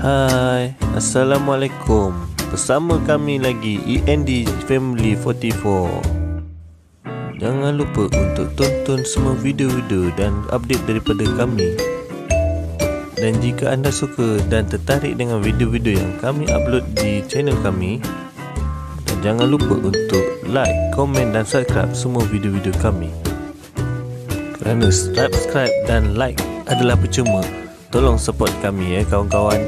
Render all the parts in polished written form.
Hai, assalamualaikum. Bersama kami lagi eNd family44. Jangan lupa untuk tonton semua video-video dan update daripada kami. Dan jika anda suka dan tertarik dengan video-video yang kami upload di channel kami, dan jangan lupa untuk like, komen dan subscribe semua video-video kami. Kerana subscribe dan like adalah percuma. Tolong support kami ya kawan-kawan.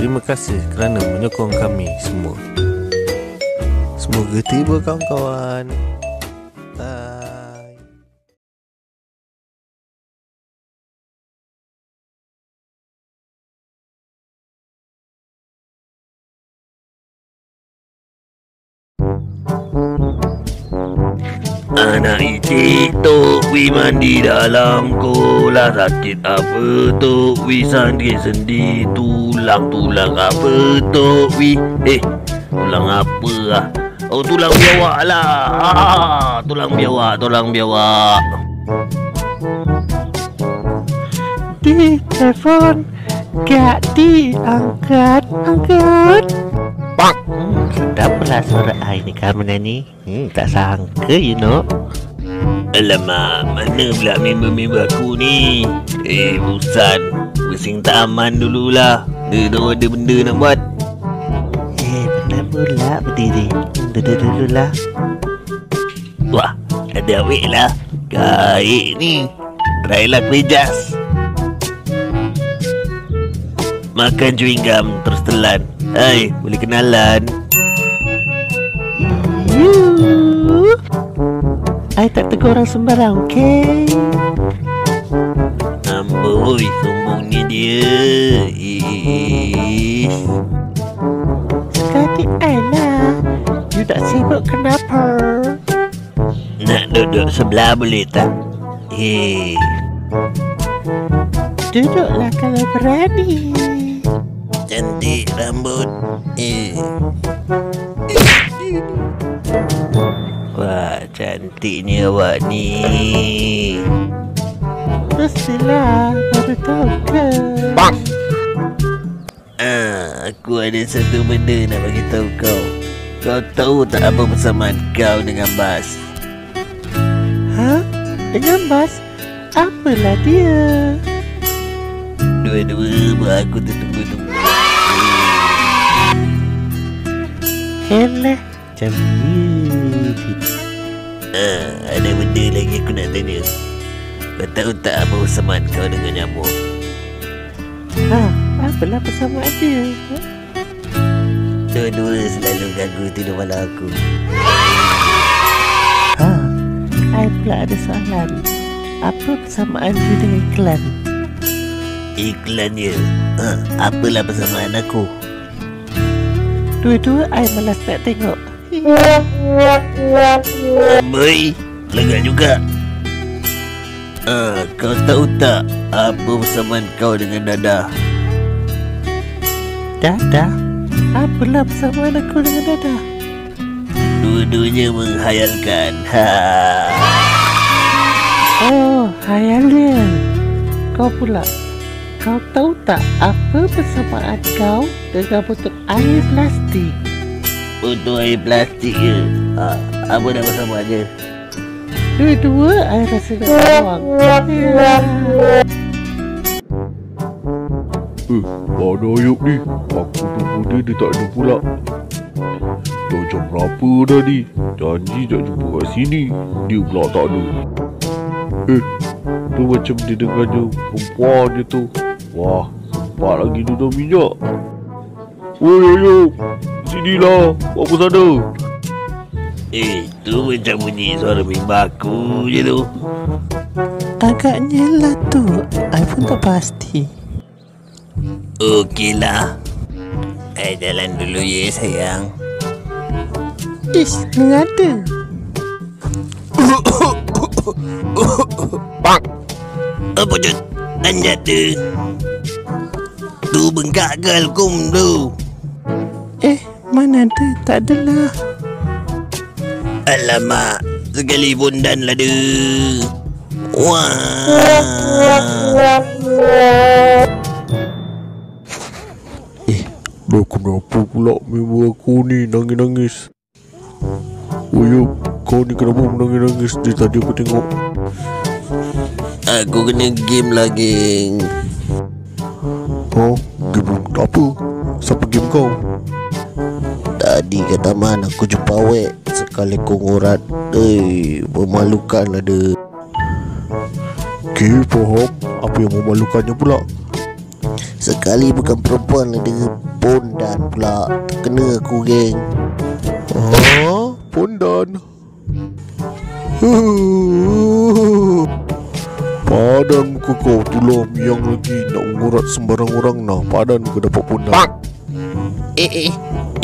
Terima kasih kerana menyokong kami semua. Semoga tiba kawan-kawan. Anak icik tu wi mandi dalam kolah. Sakit apa tu wi, sakit sendi tulang. Tulang apa tu wi? Tulang apa lah? Oh, tulang biawak lah. Tulang biawak, tulang biawak. Di telefon gak diangkat, angkat. Pak, sedap lah suara ai ni kamu nyanyi. Tak sangka you know. Alamak, mana pula member-member aku ni? Busan, pusing taman dululah. Dia tahu ada benda nak buat. Benar pula berdiri. Duduk dululah. Wah, ada awek lah. Gaik ni. Try lah kuih jas. Makan chewing gum terus telan. Hai, boleh kenalan? Yuuu, I tak tegur orang sembarang, okay? Amboi, sombongnya dia. Sekali I lah. You tak sibuk kenapa? Nak duduk sebelah boleh tak? Duduklah kalau berani. Cantik rambut. Wah, cantiknya awak ni. Mestilah, baru tahu ke? Aku ada satu benda nak bagi tahu kau. Kau tahu tak apa persamaan kau dengan Bas? Hah? Dengan Bas? Apalah dia? Dua-dua buat aku tertunggu-tunggu. Elah, cantik. Ada benda lagi aku nak tanya. Kau tahu tak apa persamaan kau dengan nyamuk? Apalah persamaan dia? Dua-dua selalu ganggu tidur malam aku. I pula ada soalan. Apa persamaan dia dengan iklan? Iklan dia? Apalah persamaan aku? Dua-dua I malas nak tengok. Amboi, lagak juga. Kau tahu tak apa persamaan kau dengan Dadah? Dadah? Apalah persamaan aku dengan Dadah? Dua-duanya menghayalkan. Oh, hayalnya. Kau pula, kau tahu tak apa persamaan kau dengan botol air plastik? Botol air plastik ke? Apa dah persamaan dia? Dua-dua air rasa nak buang. Ada ayub ni. Aku tunggu dia, dia tak ada pula. Dah jam berapa dah ni? Janji tak jumpa kat sini. Dia pula tak ada. Tu macam dia dengar je perempuan dia tu. Wah, sempat lagi duduk minyak. Woi, ayub, sinilah. Apa sana? Tu macam bunyi suara mimba aku je tu. Agaknya lah tu. I pun tak pasti. Okey lah, I jalan dulu ya sayang. Ish, mengada. Pak, apa tu? Anjat tu. Tu bengkak galkum tu. Mana ada? Tak adalah. Alamak, sekali pun dan lah dia. Wah. Dah kenapa pula mama aku ni nangis-nangis? Uyup, kau ni kenapa menangis-nangis? Dari tadi aku tengok. Aku kena game lah, geng. Oh, game apa? Siapa game kau? Tadi kat taman aku jumpa awek sekali kongorat. Eh, memalukan lah dia. Okay, faham. Apa yang memalukannya pula? Sekali bukan perempuan lah dia, pondan pula. Terkena aku, geng. Haa, pondan. Padan muka kau tu lah, miang lagi nak mengurat sembarang orang lah. Padan muka dapat pondan.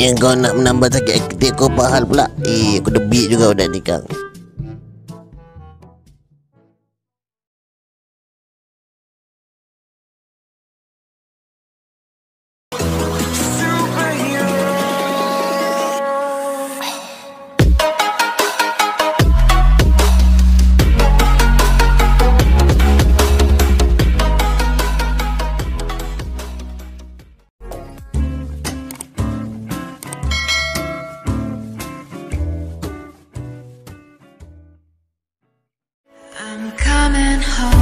Yang kau nak menambah sakit aktif kau pahal pula. Aku debit juga udah ni, kang. I'm coming home.